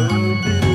I'll be